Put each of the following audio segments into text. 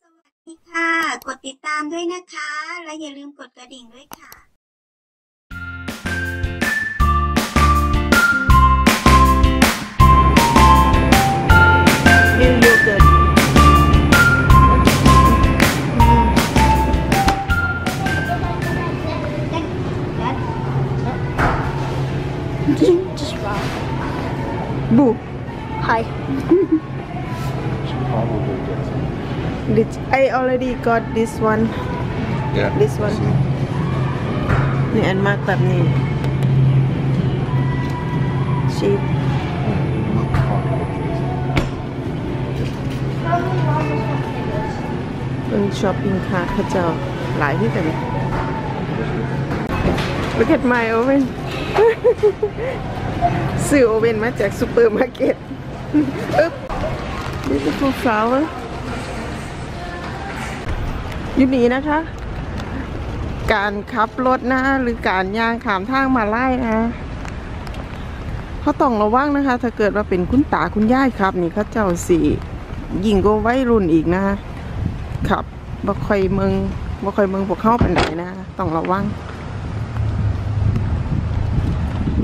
สวัสดีค่ะกดติดตามด้วยนะคะและอย่าลืมกดกระดิ่งด้วยค่ะBoo. Hi. She probably gets it. I already got this one. Yeah. This one. This and mark that name. She. And shopping cart. Kajal. Like it. Look at my oven. ซื้อโอเว่นมาจากซูเปอร์มาร์เก็ต beautiful flower ยุคนี้นะคะ การขับรถนะหรือการย่างข้ามทางมาไล่นะเขาต้องระวังนะคะถ้าเกิดว่าเป็นคุณตาคุณยายครับนี่เขาเจ้าสียิ่งก็ไว้รุ่นอีกนะคะขับบ่ค่อยเมืองพวกเข้าไปไหนนะต้องระวัง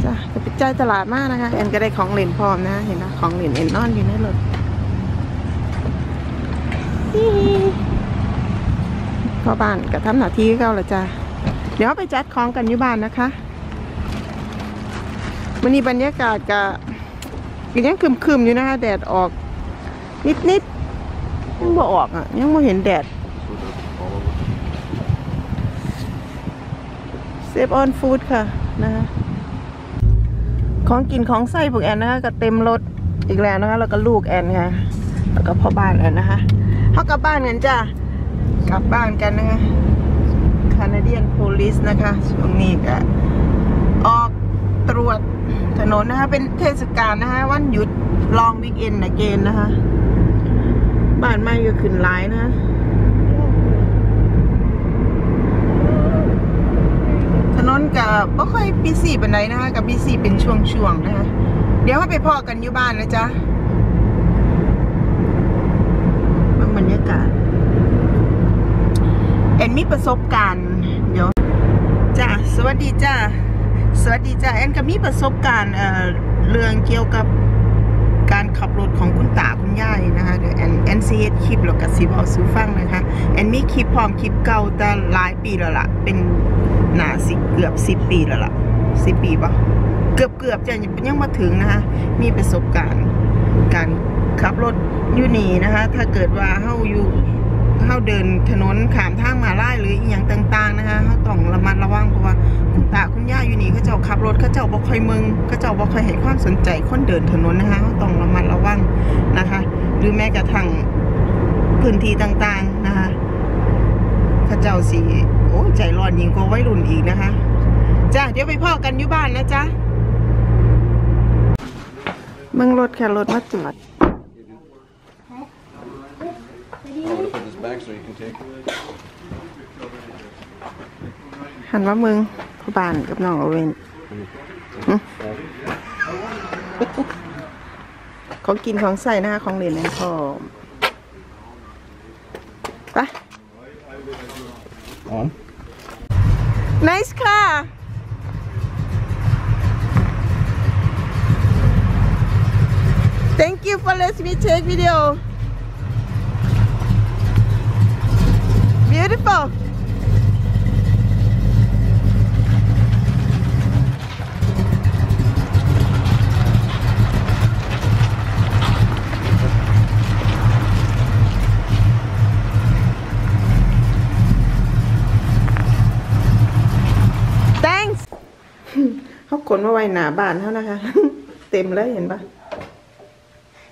จะไปใจตลาดมากนะคะแอนก็ได้ของเหรียญพร้อมนะเห็นนะของเหรียญแอนนอนอยู่ในรถพ่อบ้านกับทำหน้าที่เขาละจ้ะเดี๋ยวไปจัดของกันอยู่บ้านนะคะวันนี้บรรยากาศก็ยังคึมๆอยู่นะคะแดดออกนิดๆยังบ่ออกอ่ะยังบ่เห็นแดด Save on food ค่ะนะคะของกินของใส่พวกแอนนะคะก็เต็มรถอีกแล้วนะคะแล้วก็ลูกแอนค่ะแล้วก็พ่อบ้านแอนนะคะเขากลับบ้านกันจ้ะกลับบ้านกันนะคะCanadian Policeนะคะช่วงนี้ก็ออกตรวจถนนนะคะเป็นเทศกาลนะคะวันหยุดลองวิกเอนนะเกณฑ์นะคะบ้านไม่อยู่ขึ้นหลายนะถนนกับไม่ค่อยบีซีเป็นไรนะคะกับบีซีเป็นช่วงๆนะคะเดี๋ยวให้ไปพอกันอยู่บ้านนะจ๊ะบรรยากาศแอนมีประสบการณ์เดี๋ยวจ้ะสวัสดีจ้ะสวัสดีจ้ะแอนก็มีประสบการณ์เรื่องเกี่ยวกับการขับรถของคุณตาคุณยายนะคะเดี๋ยวแอนซีเอสคลิปแล้วก็ซีบอลซูฟังนะคะแอนมีคลิปพร้อมคลิปเก่าแต่หลายปีแล้วล่ะเป็นหนาสิเกือบ10ปีแล้วล่ะ10ปีป่ะเกือบจะยังมาถึงนะคะมีประสบการณ์การขับรถอยู่นี่นะคะถ้าเกิดว่าเฮาเดินถนนข้ามทางมาลายหรืออีหยังต่างๆนะคะเฮาต้องระมัดระวังเพราะว่าคุณตาคุณย่าอยู่นี่เขาเจ้าขับรถเขาเจ้าบ่ค่อยเมืองเขาเจ้าบ่ค่อยให้ความสนใจคนเดินถนนนะคะเฮาต้องระมัดระวังนะคะหรือแม้กระทั่งพื้นที่ต่างๆนะคะเขาเจ้าสีโอ้ใจร้อนยิงก็ไว้รุ่นอีกนะคะจ้ะเดี๋ยวไปพ่อกันอยู่บ้านนะจ๊ะมึงรถแค่รถมาจอดหันว่ามึงพ่อบ้านกับน้องเอาเวนของกินของใส่นะคะของเล่นนะพ่อไปOn. Nice car. Thank you for letting me take video. Beautiful.คนมาไว้หน้าบ้านเท่านะคะเต็มแล้วเห็นปะ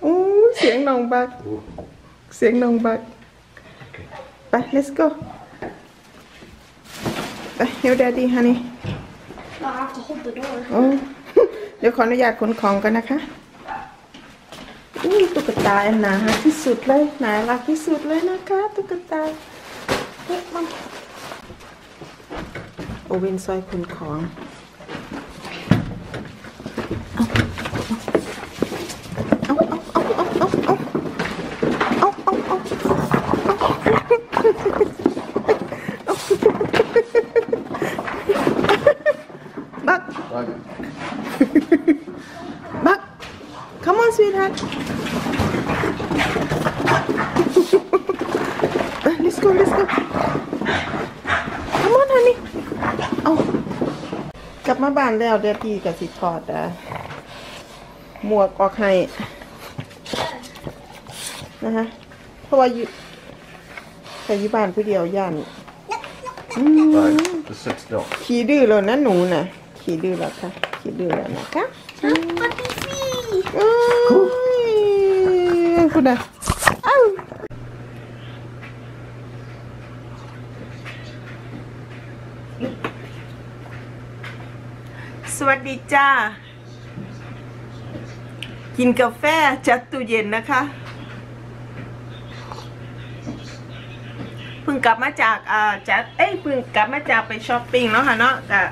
อู้เสียงน้องบักเสียงน้องบักไป let's go ไป help daddy honey เดี๋ยวขออนุญาตขนของกันนะคะตุ๊กตาอันน่ารักที่สุดเลยน่ารักที่สุดเลยนะคะตุ๊กตาโอเว่นซอยขนของ บมาบ้านแล้วเดี๋ยวพี่กับสิทอดนะหมวกออกให้นะฮะเพราะว่าอยู่แต่อยู่บ้านผู้เดียวย่านขี่ดื้อแล้วนะหนูน่ะขี่ดื้อแล้วค่ะขี่ดื้อแล้วนะคะคุณนะสวัสดีจ้ากินกาแฟจัดตู้เย็นนะคะเพิ่งกลับมาจากเพิ่งกลับมาจากไปช้อปปิ้งเนาะค่ะเนาะกับ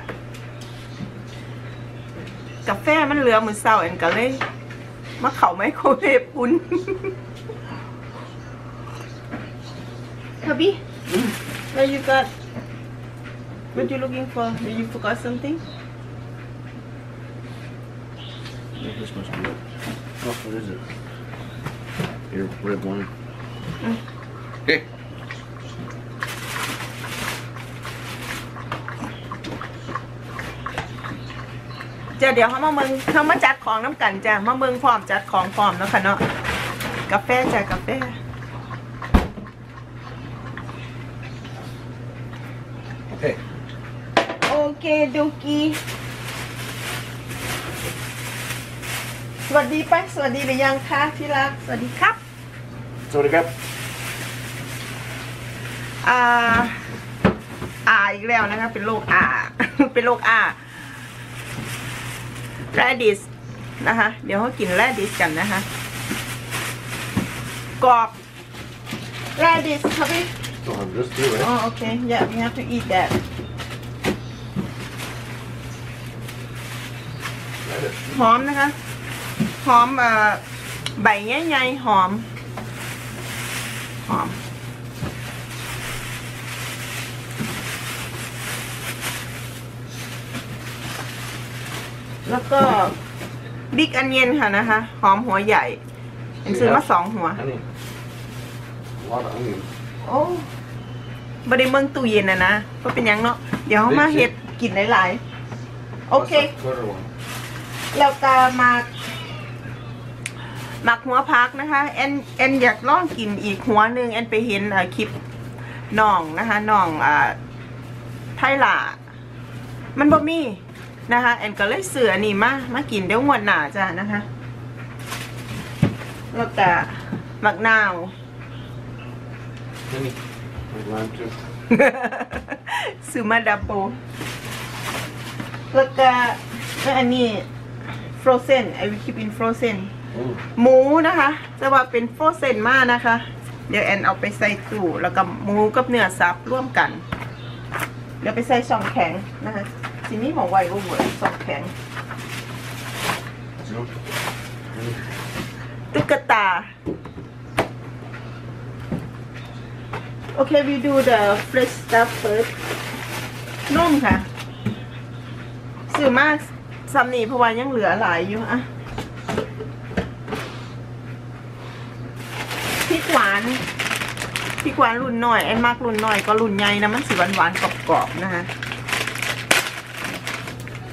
กาแฟมันเหลือมื้อเช้าอันก็เลยมาเข้าไมโครเวฟอุ่นHubby, where you got? What you looking for? Did you forgot something? This must be it. Oh, what is it? Your red wine. Hey. Ja, เดี๋ยวเขามาเมืองเขามาจัดของน้ำกันจ้ะมาเมืองพร้อมจัดของพร้อมแล้วค่ะเนาะกาแฟจ้ะกาแฟโอเคโอเคดูกี้สวัสดีป้าสวัสดีหรือยังคะที่รักสวัสดีครับสวัสดีครับอีกแล้วนะคะเป็นโรคเป็นโรคแรดดิสนะคะเดี๋ยวเขากินแรดดิสกันนะคะกรอบแรดดิสครับพี่ oh okay yeah we have to eat thatหอมนะคะหอมใบใหญ่ๆหอมหอมแล้วก็บิ๊กอันเย็นค่ะนะคะหอมหัวใหญ่ซื้อมา2หัวโอ้บริเมืองตู้เย็นนะก็เป็นยังเนาะเดี๋ยวมาเห็ดกินหลายๆโอเคแล้วก็มาหมักหัวพักนะคะแอนอยากลองกินอีกหัวหนึ่งแอนไปเห็นคลิปน้องนะคะน้องไทยล่ะมันบ่มีนะคะแอนก็เลยเสือนี่มากินเดี๋ยวงวดหนาจ้ะนะคะแล้วก็หมักนาวซูมาดับโบแล้วก็อันนี้ฟรอเซนไอวิคิปอินฟรอเซนหมูนะคะแต่ว่าเป็นฟรอเซนมากนะคะเดี๋ยวแอนเอาไปใส่ตู้แล้วก็หมูกับเนื้อสับร่วมกันเดี๋ยวไปใส่ช่องแข็งนะคะทีนี้ของไวรูเวอร์สองแขนตุ๊กตาโอเค we do the fresh stuff first นุ่มค่ะสื่อมากซัมนี่เพราะว่ายังเหลือหลายอยู่อะพริกหวานรุ่นหน่อยแอนมากรุ่นหน่อยก็รุ่นใหญ่นะมันสีหวานกรอบๆนะคะ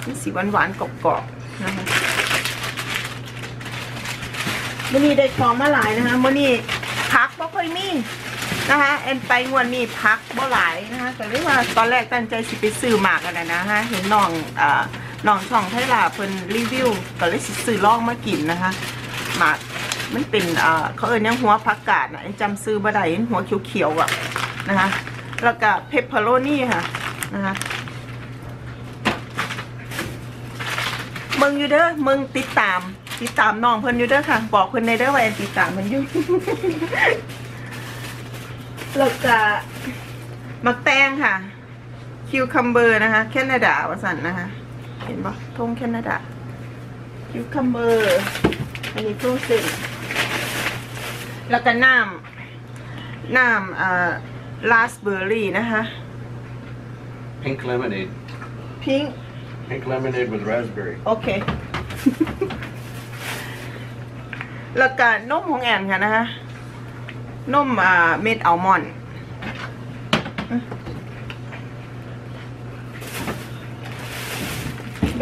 นี่สีหวานกรอบๆนะคะมื้อนี้ได้ของมาหลายนะคะมื้อนี้พักบ่ค่อยมีนะคะแอนไปงวดนี้พักบ่หลายนะคะแต่เรียกว่าตอนแรกตั้งใจสิไปซื้อหมากกันนะคะเห็นน้องช่องไทยล่ะเพิ่นรีวิวก็เลยสิซื้อลองมากินนะคะหมากมันเป็นเขาเอิ้นยังหัวผักกาดนะจำซื้อบ่ได้หัวเขียวๆอ่ะนะคะแล้วก็เพปเปอโรนี่ค่ะนะคะมึงอยู่เด้อมึงติดตามน้องเพิ่นอยู่เด้อค่ะบอกเพิ่นในเด้อว่าติดตามมันอยู่แล้วก็มักแตงค่ะคิวคัมเบอร์นะคะแคนาดาว่าสั่นนะคะเห็นปะธงแคนาดาคิวคัมเบอร์อันนี้โปรเซสแล้วก็น้ำราสเบอร์รี่นะคะ pink lemonade pink lemonade with raspberry โอเคแล้วก็นมของแอนค่ะนะคะนมเม็ดอัลมอนด์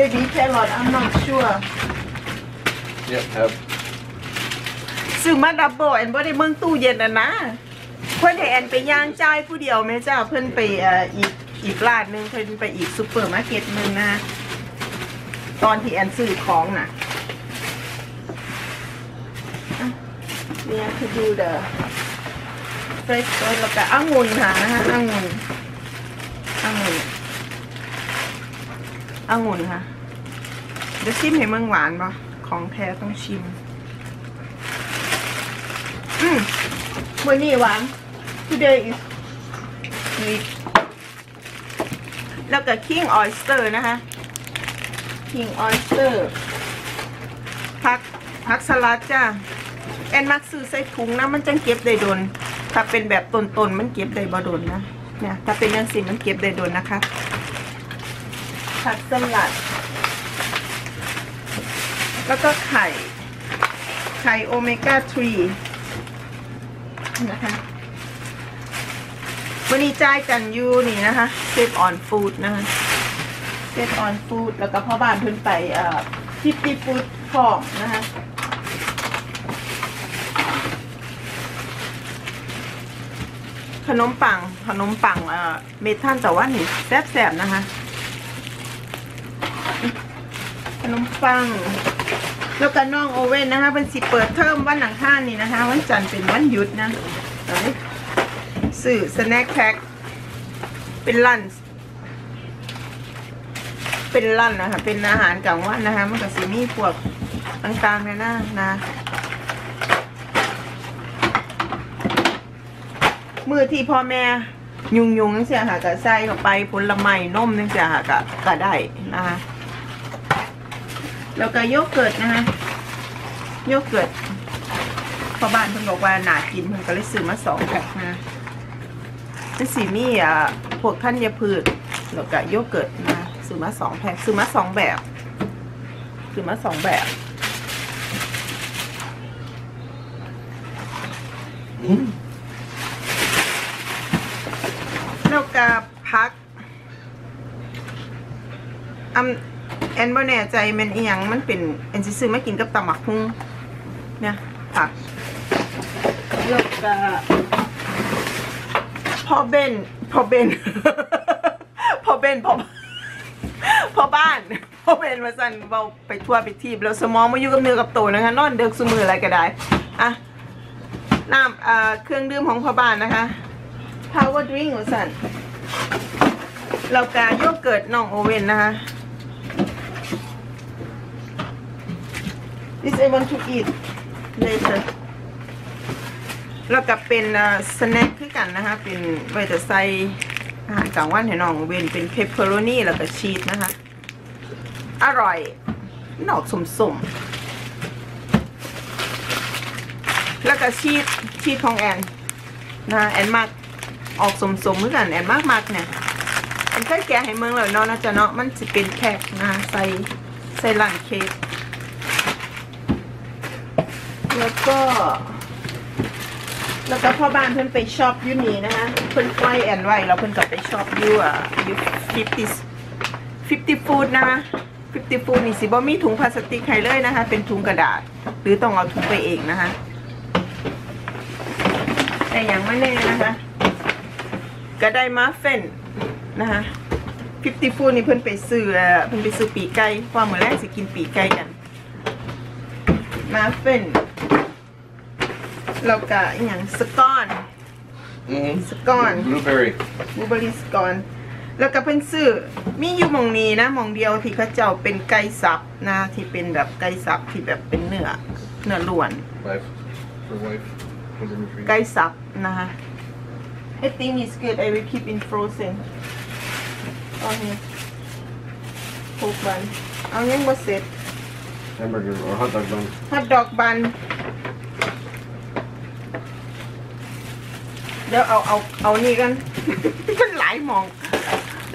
baby carrot. I'm not sure. Yep, have. ซื้อมาดับเบิลแอนบ่ได้เมืองตู้เย็นนะนะเพื่อนแอนไปย่างใจผู้เดียวไหมจ้าเพื่อนไปอีกร้านหนึ่งเพื่อนไปอีกซูเปอร์มาร์เก็ตหนึ่งนะตอนที่แอนซื้อของน่ะ We have to do the fresh soy แล้วก็องุ่นค่ะนะคะองุ่นค่ะเดี๋ยวชิมให้เมืองหวานป่ะของแท้ต้องชิมวันนี้หวาน today is sweet แล้วก็ king oyster นะคะ king oyster ผักสลัดจ้าแอนมักซื้อใส่ถุงนะมันจังเก็บได้โดนถ้าเป็นแบบต้นๆมันเก็บได้บ่โดนนะเนี่ยถ้าเป็นอย่างสิ่งมันเก็บได้โดนนะคะผักสลัดแล้วก็ไข่โอเมก้า3นะคะวันนี้จ่ายกันอยู่นี่นะคะเซฟออนฟู้ดนะคะเซฟออนฟู้ดแล้วก็พ่อบ้านเพิ่นไปทิปปี้ฟู้ดฟอร์มนะคะขนมปังเมทัลแต่ว่านี่แซ่บๆนะคะขนมปังแล้วก็น้องโอเว่นนะคะเป็นสิเปิดเทอมวันหลังห้านี่นะคะวันจันทร์เป็นวันหยุดนะซื้อสแน็คแพ็คเป็นลันช์เป็นลันช์นะคะเป็นอาหารกลางวันนะคะมันกับซีนี่พวกต่างๆนะมือที่พ่อแม่ยุ่งนั่นเสียหากะใส่เข้าไปผลไม้นมนั่นเสียหากะก็ได้นะคะแล้วก็โยเกิร์ตนะคะโยเกิร์ตพ่อบ้านเพิ่นบอกว่าหนากินเพิ่นก็เลยซื้อมา2แพ็คนะเป็นสีมี่พวกธัญพืชแล้วก็โยเกิร์ตนะซื้อมา2แพ็คซื้อมา2แบบซื้อมา2แบบแล้วก็พักแอนบ่แน่ใจมันเอียงมันเป็นแอนซื้อมากินกับตำหมักหุ้งเนี่ยผักแล้วก็พ่อเบนมาสั่นเบาไปทั่วไปทีบแล้วสมองมาอยู่กับเนื้อกับตัวนะคะนอนเดือกซุมืออะไรก็ได้อะน้ำเครื่องดื่มของพ่อบ้านนะคะPower Drink ของสันเรากาโยเกิร์ตน้องโอเว่นนะคะ This I want to eat later เรากาเป็นสแน็คคือกันนะคะเป็นไว้แต่ใส่อาหารกลางวันให้น้องโอเว่นเป็นเพปเปอโรนี่แล้วก็ชีสนะคะอร่อยนอกสมๆแล้วก็ชีสของแอนนะแอนมากออกสมเหมือนกันแอนมากเนี่ยเป็นไส้แกะให้เมืองเลยเนาะนะจ๊ะเนาะมันจะเป็นแขกนะใส่หลังเค้กแล้วก็พ่อบ้านเพิ่นไปช็อปยูนี่นะคะเพิ่นไล่แอนไว้แล้วเพิ่นกลับไปช็อปยู50ฟู้ดนะคะ50ฟู้ดนี่สิบ่มีถุงพลาสติกให้เลยนะคะเป็นถุงกระดาษหรือต้องเอาถุงไปเองนะคะแต่อย่างไม่แน่นะคะก็ได้มาเฟนนะคะ50ฟู้ดนี่เพิ่นไปซื้อปีไก่ความเหมือนแรกสิกินปีไก่กันมาเฟนแล้วก็อย่างสก้อนบลูเบอร์รี่สก้อนแล้วก็เพิ่นซื้อมีอยู่หม่องนี้นะหม่องเดียวที่เขาเจ้าเป็นไก่สับนะที่เป็นแบบไก่สับที่แบบเป็นเนื้อล้วนไก่สับนะคะI think it's good. I will keep in frozen. On here. Pork bun. On here, what's it? Hamburger or hot dog bun. Hot dog bun. เดี๋ยวเอานี่กัน มันหลายหม่อง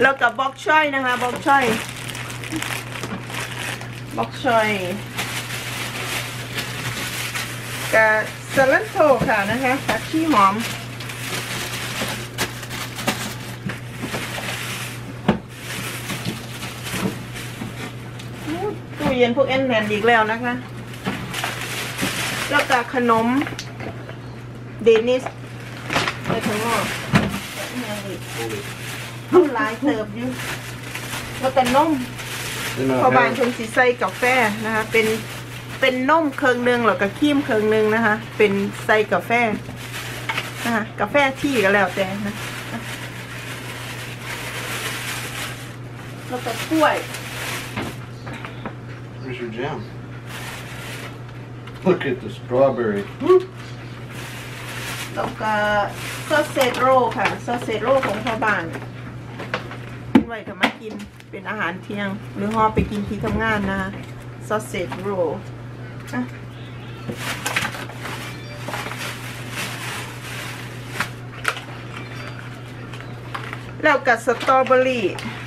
แล้วกับบล็อกช่อยนะคะบล็อกช่อยกับสลัดโถค่ะนะคะผักชีหอม เย็นพวกแอนแมนอีกแล้วนะคะแล้วก็ขนมเดนิสไปถึงหม้อน้ำลายเติบอยู่แล้วก็นมพอบานชนสีใสกาแฟนะคะเป็นนมเครื่องนึงแล้วก็ครีมเครื่องนึงนะคะเป็นใสกาแฟนะคะกาแฟที่ก็แล้วแต่นะแล้วก็กล้วย Where's your jam? Look at the strawberry. แล้วก็ซอสเซโร่ค่ะซอสเซโร่ของชาวบ้านไว้ทำมากินเป็นอาหารเที่ยงหรือห่อไปกินที่ทำงานนะซอสเซโร่แล้วกับสตรอเบอรี่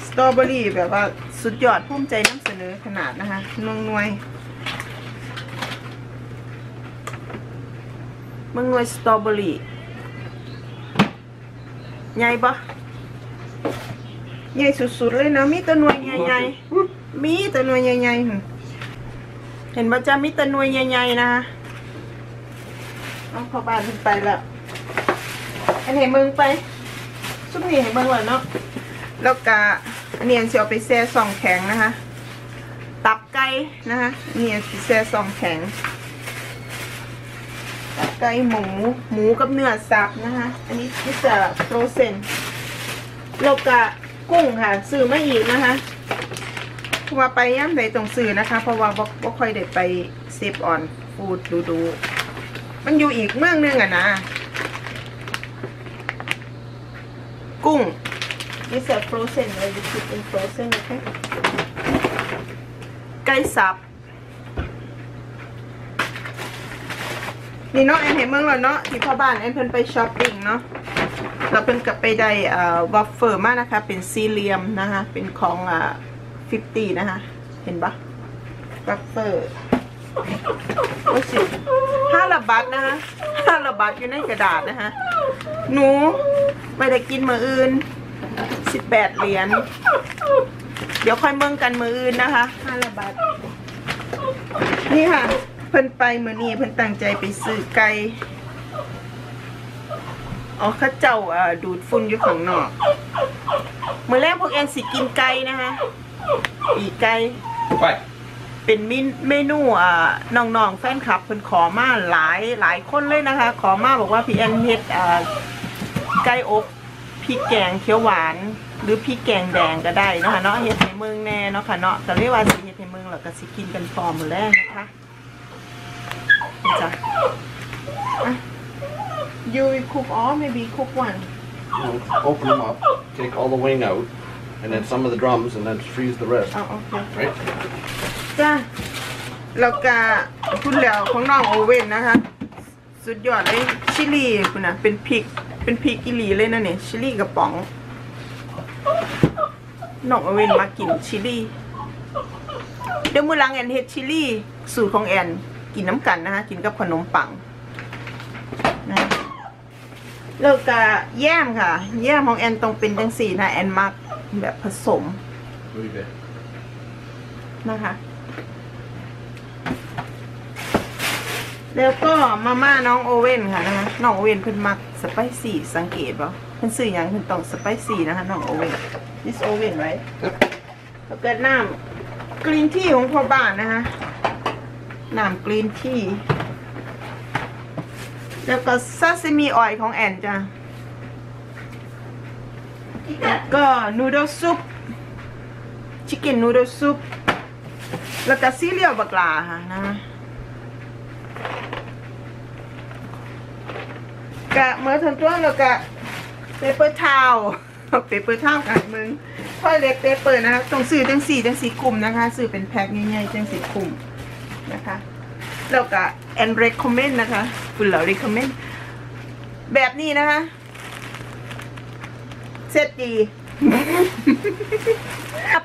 สตรอเบอรี่แบบว่าสุดยอดภูมิใจนำเสนอขนาดนะคะหน่วยมึงหน่วยสตรอเบอรี่ใหญ่ปะใหญ่สุดๆเลยนะมีแต่หน่วยใหญ่ๆมีแต่หน่วยใหญ่ๆเห็นป่ะจ๊ะมีแต่หน่วยใหญ่ๆนะเอาเข้าบ้านไปแล้วอันไหนมึงไปซุปนี่ให้เบิ่งว่าเนาะแล้วก็เนียนสิเอาไปแช่ซ่องแข็งนะคะตับไก่นะคะเนียนสิแช่ซ่องแข็งตับไก่หมูกับเนื้อสับนะคะอันนี้จะโปรเซนแล้วก็กุ้งค่ะซื้อมาอีกนะคะว่าไปย่ำใดตรงซื้อนะคะเพราะว่าบ่ค่อยได้ไปเซฟออนฟูดดูมันอยู่อีกเมืองนึงอ่ะนะกุ้ง This is frozen. Like you put in frozen, okay? ไก่สับนี่เนาะแอนเห็นเมืองแล้วเนาะที่พ่อบ้านแอนเพิ่นไปช้อปปิ้งเนาะเราเพิ่นกลับไปได้วัฟเฟิลมานะคะเป็นสี่เหลี่ยมนะคะเป็นของ50นะคะเห็นปะวัฟเฟิลโอ้สิ5 บาทนะคะ5 บาทอยู่ในกระดาษนะคะหนูไม่ได้กินมืออื่น18 เหรียญเดี๋ยวค่อยเมืองกันมืออื่นนะคะ5 บาทนี่ค่ะเพิ่นไปมือนี้เพิ่นตั้งใจไปซื้อไก่อ๋อข้าเจ้าดูดฝุ่นอยู่ของนอกมือแรกพวกแอนสิกินไก่นะคะปีไก่เป็นเมนูน้องๆแฟนคลับเพิ่นขอมาหลายคนเลยนะคะขอมาบอกว่าพี่แอนเฮ็ดไก่อบพริกแกงเขียวหวานหรือพริกแกงแดงก็ได้นะคะเนาะเฮ็ดในเมืองแน่เนาะค่ะเนาะแต่เรียกว่าสิเฮ็ดในเมืองแล้วก็สิกินกันพร้อมมื้อแรกนะคะจ้ะYou cook all, maybe cook one. No, open them up, take all the wing out, and then some of the drums, and then freeze the rest. Oh, okay. Right? จ้าแล้วก็คุณแล้วของน้องโอเว่นนะคะสุดยอดเลยชิลลี่คุณนะเป็นพริกอิหรี่เลยนะเนี่ยชิลลี่กระป๋องน้องโอเว่นมากินชิลลี่เดี๋ยวมื้อหลังแอนเฮ็ดชิลลี่สูตรของแอนกินน้ำกันนะคะกินกับขนมปังนะแล้วก็แย้มค่ะแย้มของแอนตรงเป็นจังสีนะแอนมักแบบผสมนะคะแล้วก็มาม่าน้องโอเว่นค่ะนะคะน้องโอเว่นเพิ่นมักสไปซี่สังเกตป่ะเพิ่นซื้ออย่างเพิ่นต้องสไปซี่นะคะน้องโอเว่น this oven right แล้วก็น้ำกรีนทีของพ่อบ้านนะคะน้ำกรีนทีแล้วก็ซาซิมิออยล์ของแอนจ้ะแล้วก็นูโดซุปชิคเก้นนูโดซุปแล้วก็ซีเรียลบักลาค่ะนะกะเมื่อทำตัวแล้วก็เปเปอร์ทาวเปเปอร์ทาวกันมึงค่อยเล็กเปเปอร์นะคะต้องซื้อจังสี่กลุ่มนะคะซื้อเป็นแพ็คใหญ่ๆจังสี่กลุ่มนะคะแล้วก็แอน recommend นะคะคุณเรา recommend แบบนี้นะคะเสร็จดี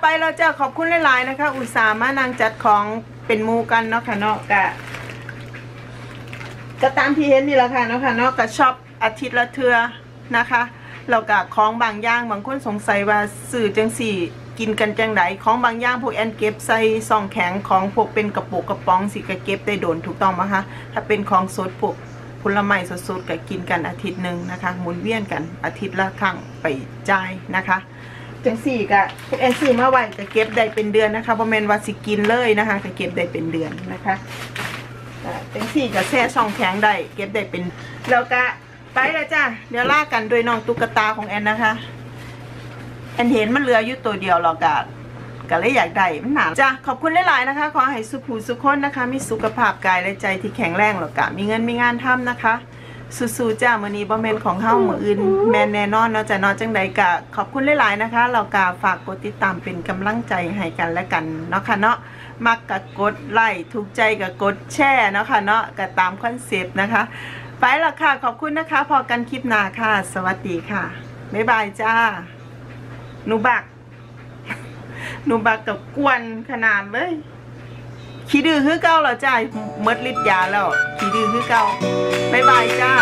ไปเราจะขอบคุณหลายๆนะคะอุตส่าห์มานางจัดของเป็นมูกันเนาะค่ะเนาะกะตามที่เห็นนี่แหละค่ะเนาะค่ะเนาะกะช็อปอาทิตย์ละเทื่อนะคะเรากะของบางอย่างบางคนสงสัยว่าสื่อจังสี่ กินกันจังไหนของบางอย่างพวกแอนเก็บใส่ซองแข็งของพวกเป็นกระปุกกระป๋องสิกระเก็บได้โดนถูกต้องไหมคะถ้าเป็นของสดพวกผลไม้สดๆก็กินกันอาทิตย์หนึ่งนะคะหมุนเวียนกันอาทิตย์ละครั้งไปจ่ายนะคะจังสี่กะพวกแอนซื้อมาไว้จะเก็บได้เป็นเดือนนะคะเพราะแมนว่าสิกินเลยนะคะจะเก็บได้เป็นเดือนนะคะจังสี่กะแช่ซองแข็งได้เก็บได้เป็นแล้วกะไปแล้วจ้าเดี๋ยวลากกันโดยน้องตุ๊กตาของแอนนะคะแอนเห็นมันเหลืออยู่ตัวเดียวหรอกก็เลยอยากได้มันหนาจ้าขอบคุณหลายๆนะคะขอให้สุขหูสุขคนนะคะมีสุขภาพกายและใจที่แข็งแรงหรอกมีเงินมีงานทำนะคะสู้ๆจ้ามื้อนี้บ่แม่นของเฮามื้ออื่นแม่นแน่นอนเนาะจ้ะเนาะจังใดก็ขอบคุณหลายๆนะคะเราก็ฝากกดติดตามเป็นกำลังใจให้กันและกันเนาะค่ะเนาะมักก็กดไลค์ถูกใจก็กดแชร์เนาะค่ะเนาะก็ตามคอนเซปต์นะคะไปละค่ะขอบคุณนะคะพอกันคลิปหน้าค่ะสวัสดีค่ะบ๊ายบายจ้าหนูบักกับกวนขนาดเลยขี้ดื้อคือเก่าเหรอจ้าเมิดฤทธิ์ยาแล้วขี้ดื้อคือเก่าบ๊ายบายจ้า